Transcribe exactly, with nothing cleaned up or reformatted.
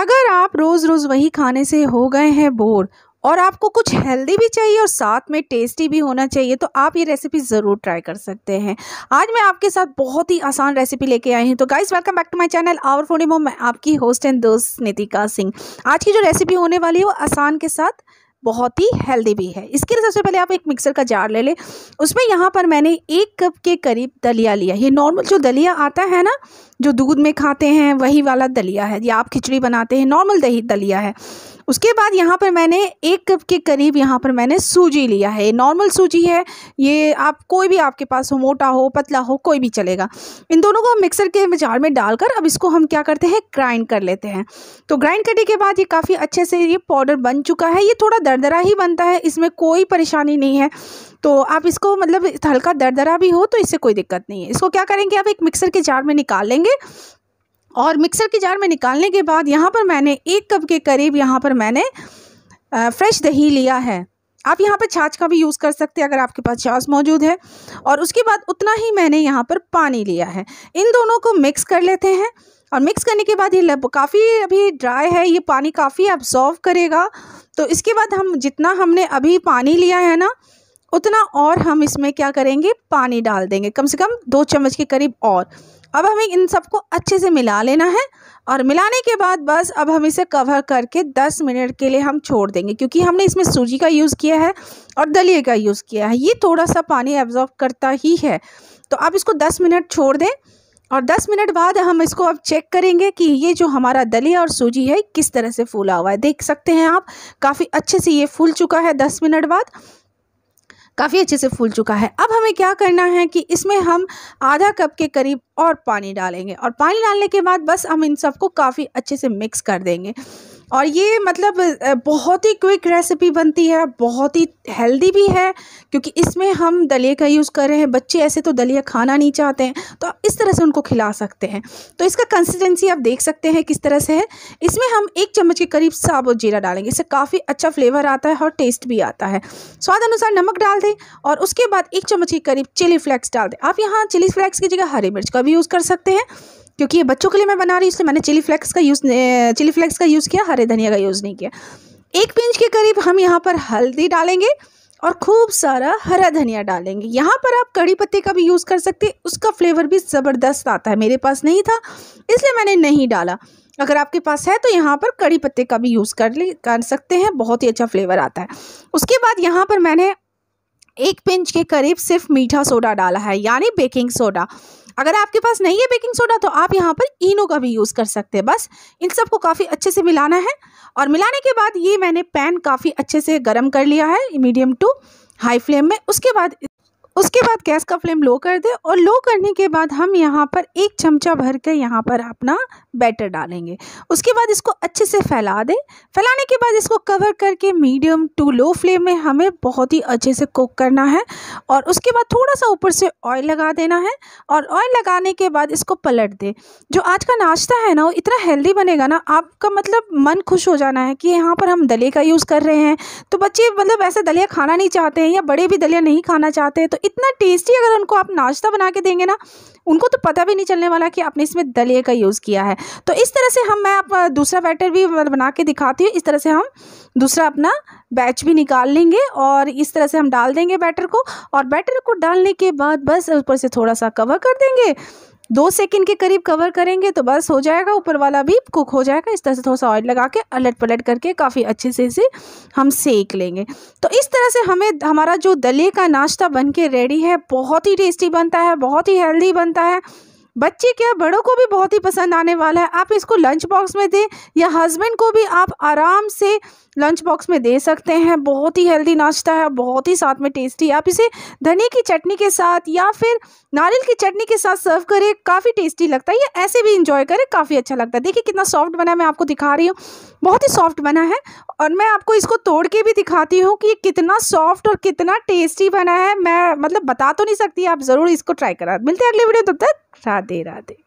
अगर आप रोज़ रोज़ वही खाने से हो गए हैं बोर और आपको कुछ हेल्दी भी चाहिए और साथ में टेस्टी भी होना चाहिए तो आप ये रेसिपी ज़रूर ट्राई कर सकते हैं। आज मैं आपके साथ बहुत ही आसान रेसिपी लेके आई हूँ। तो guys welcome back to my channel our foodie mom, मैं आपकी होस्ट एंड दोस्त नीतिका सिंह। आज की जो रेसिपी होने वाली है वो आसान के साथ बहुत ही हेल्दी भी है। इसके लिए सबसे पहले आप एक मिक्सर का जार ले लें, उसमें यहाँ पर मैंने एक कप के करीब दलिया लिया। ये नॉर्मल जो दलिया आता है ना, जो दूध में खाते हैं, वही वाला दलिया है, या आप खिचड़ी बनाते हैं नॉर्मल दही दलिया है। उसके बाद यहाँ पर मैंने एक कप के करीब यहाँ पर मैंने सूजी लिया है। नॉर्मल सूजी है, ये आप कोई भी आपके पास हो, मोटा हो पतला हो कोई भी चलेगा। इन दोनों को हम मिक्सर के जार में डालकर अब इसको हम क्या करते हैं, ग्राइंड कर लेते हैं। तो ग्राइंड करने के बाद ये काफ़ी अच्छे से ये पाउडर बन चुका है। ये थोड़ा दरदरा ही बनता है, इसमें कोई परेशानी नहीं है। तो आप इसको मतलब हल्का दरदरा भी हो तो इससे कोई दिक्कत नहीं है। इसको क्या करेंगे, आप एक मिक्सर के जार में निकाल लेंगे और मिक्सर के जार में निकालने के बाद यहाँ पर मैंने एक कप के करीब यहाँ पर मैंने फ्रेश दही लिया है। आप यहाँ पर छाछ का भी यूज़ कर सकते हैं अगर आपके पास छाछ मौजूद है। और उसके बाद उतना ही मैंने यहाँ पर पानी लिया है। इन दोनों को मिक्स कर लेते हैं और मिक्स करने के बाद ये काफ़ी अभी ड्राई है, ये पानी काफ़ी एब्जॉर्व करेगा। तो इसके बाद हम जितना हमने अभी पानी लिया है ना, उतना और हम इसमें क्या करेंगे, पानी डाल देंगे, कम से कम दो चम्मच के करीब। और अब हमें इन सबको अच्छे से मिला लेना है और मिलाने के बाद बस अब हम इसे कवर करके दस मिनट के लिए हम छोड़ देंगे, क्योंकि हमने इसमें सूजी का यूज़ किया है और दलिये का यूज़ किया है, ये थोड़ा सा पानी एब्जॉर्व करता ही है। तो आप इसको दस मिनट छोड़ दें और दस मिनट बाद हम इसको अब चेक करेंगे कि ये जो हमारा दलिया और सूजी है किस तरह से फूला हुआ है। देख सकते हैं आप काफ़ी अच्छे से ये फूल चुका है, दस मिनट बाद काफ़ी अच्छे से फूल चुका है। अब हमें क्या करना है कि इसमें हम आधा कप के करीब और पानी डालेंगे और पानी डालने के बाद बस हम इन सबको काफ़ी अच्छे से मिक्स कर देंगे। और ये मतलब बहुत ही क्विक रेसिपी बनती है, बहुत ही हेल्दी भी है, क्योंकि इसमें हम दलिया का यूज़ कर रहे हैं। बच्चे ऐसे तो दलिया खाना नहीं चाहते हैं, तो आप इस तरह से उनको खिला सकते हैं। तो इसका कंसिस्टेंसी आप देख सकते हैं किस तरह से है। इसमें हम एक चम्मच के करीब साबुत जीरा डालेंगे, इससे काफ़ी अच्छा फ्लेवर आता है और टेस्ट भी आता है। स्वाद अनुसार नमक डाल दें और उसके बाद एक चम्मच के करीब चिली फ्लेक्स डाल दें। आप यहाँ चिली फ्लेक्स की जगह हरी मिर्च का भी यूज़ कर सकते हैं, क्योंकि ये बच्चों के लिए मैं बना रही हूँ इसलिए मैंने चिली फ्लेक्स का यूज़ चिली फ्लेक्स का यूज़ किया, हरे धनिया का यूज़ नहीं किया। एक पिंच के करीब हम यहाँ पर हल्दी डालेंगे और खूब सारा हरा धनिया डालेंगे। यहाँ पर आप कड़ी पत्ते का भी यूज़ कर सकते हैं, उसका फ्लेवर भी ज़बरदस्त आता है। मेरे पास नहीं था इसलिए मैंने नहीं डाला, अगर आपके पास है तो यहाँ पर कड़ी पत्ते का भी यूज़ कर ले कर सकते हैं, बहुत ही अच्छा फ्लेवर आता है। उसके बाद यहाँ पर मैंने एक पिंच के करीब सिर्फ मीठा सोडा डाला है, यानी बेकिंग सोडा। अगर आपके पास नहीं है बेकिंग सोडा तो आप यहाँ पर इनो का भी यूज़ कर सकते हैं। बस इन सब को काफ़ी अच्छे से मिलाना है और मिलाने के बाद ये मैंने पैन काफ़ी अच्छे से गर्म कर लिया है, मीडियम टू हाई फ्लेम में। उसके बाद उसके बाद गैस का फ्लेम लो कर दें और लो करने के बाद हम यहाँ पर एक चमचा भर के यहाँ पर अपना बैटर डालेंगे। उसके बाद इसको अच्छे से फैला दें। फैलाने के बाद इसको कवर करके मीडियम टू लो फ्लेम में हमें बहुत ही अच्छे से कुक करना है। और उसके बाद थोड़ा सा ऊपर से ऑयल लगा देना है और ऑयल लगाने के बाद इसको पलट दें। जो आज का नाश्ता है ना, वो इतना हेल्दी बनेगा ना, आपका मतलब मन खुश हो जाना है कि यहाँ पर हम दलिया का यूज़ कर रहे हैं। तो बच्चे मतलब ऐसे दलिया खाना नहीं चाहते हैं या बड़े भी दलिया नहीं खाना चाहते हैं, तो इतना टेस्टी अगर उनको आप नाश्ता बना के देंगे ना, उनको तो पता भी नहीं चलने वाला कि आपने इसमें दलिया का यूज़ किया है। तो इस तरह से हम मैं आप दूसरा बैटर भी बना के दिखाती हूँ। इस तरह से हम दूसरा अपना बैच भी निकाल लेंगे और इस तरह से हम डाल देंगे बैटर को। और बैटर को डालने के बाद बस ऊपर से थोड़ा सा कवर कर देंगे, दो सेकंड के करीब कवर करेंगे तो बस हो जाएगा, ऊपर वाला भी कुक हो जाएगा। इस तरह से थोड़ा सा ऑयल लगा के अलट पलट करके काफ़ी अच्छे से इसे हम सेक लेंगे। तो इस तरह से हमें हमारा जो दलिया का नाश्ता बन के रेडी है, बहुत ही टेस्टी बनता है, बहुत ही हेल्दी बनता है, बच्चे क्या बड़ों को भी बहुत ही पसंद आने वाला है। आप इसको लंच बॉक्स में दें या हस्बैंड को भी आप आराम से लंच बॉक्स में दे सकते हैं। बहुत ही हेल्दी नाश्ता है, बहुत ही साथ में टेस्टी। आप इसे धनिया की चटनी के साथ या फिर नारियल की चटनी के साथ सर्व करें, काफ़ी टेस्टी लगता है, या ऐसे भी इंजॉय करें, काफ़ी अच्छा लगता है। देखिए कितना सॉफ्ट बना है, मैं आपको दिखा रही हूँ, बहुत ही सॉफ्ट बना है। और मैं आपको इसको तोड़ के भी दिखाती हूँ कि कितना सॉफ्ट और कितना टेस्टी बना है। मैं मतलब बता तो नहीं सकती, आप ज़रूर इसको ट्राई करा। मिलते हैं अगले वीडियो, तब तक राधे राधे।